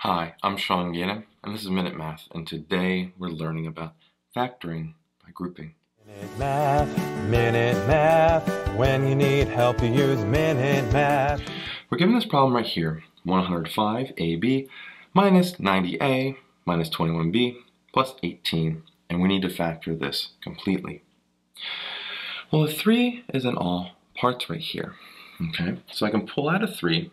Hi, I'm Sean Gannon, and this is Minute Math, and today we're learning about factoring by grouping. Minute Math, when you need help you use Minute Math. We're given this problem right here, 105ab minus 90a minus 21b plus 18, and we need to factor this completely. Well, a 3 is in all parts right here, okay? So I can pull out a 3,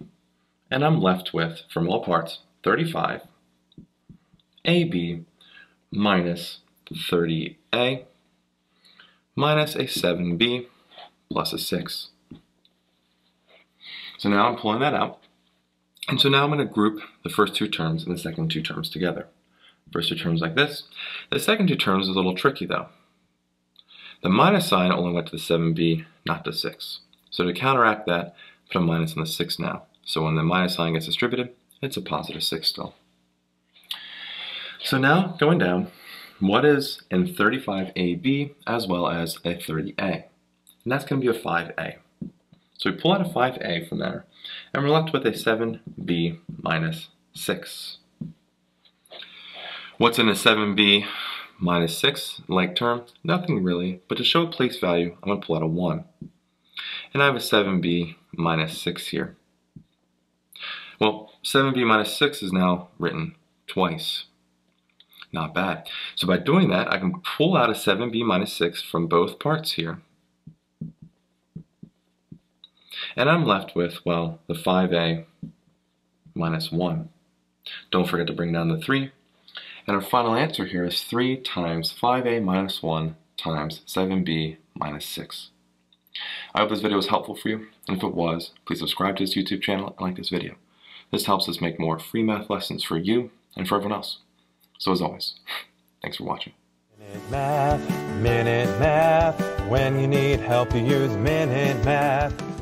and I'm left with, from all parts, 35ab minus 30a minus a 7b plus a 6. So now I'm pulling that out, and so now I'm going to group the first two terms and the second two terms together. First two terms like this. The second two terms is a little tricky though. The minus sign only went to the 7b, not to 6. So to counteract that, put a minus on the 6 now. So when the minus sign gets distributed, it's a positive 6 still. So now, going down, what is in 35AB as well as a 30A? And that's going to be a 5A. So we pull out a 5A from there, and we're left with a 7B minus 6. What's in a 7B minus 6 like term? Nothing really, but to show a place value, I'm going to pull out a 1. And I have a 7B minus 6 here. Well, 7b minus 6 is now written twice. Not bad. So by doing that, I can pull out a 7b minus 6 from both parts here. And I'm left with, well, the 5a minus 1. Don't forget to bring down the 3. And our final answer here is 3 times 5a minus 1 times 7b minus 6. I hope this video was helpful for you. And if it was, please subscribe to this YouTube channel and like this video. This helps us make more free math lessons for you and for everyone else. So as always, thanks for watching. Minute Math, when you need help you use Minute Math.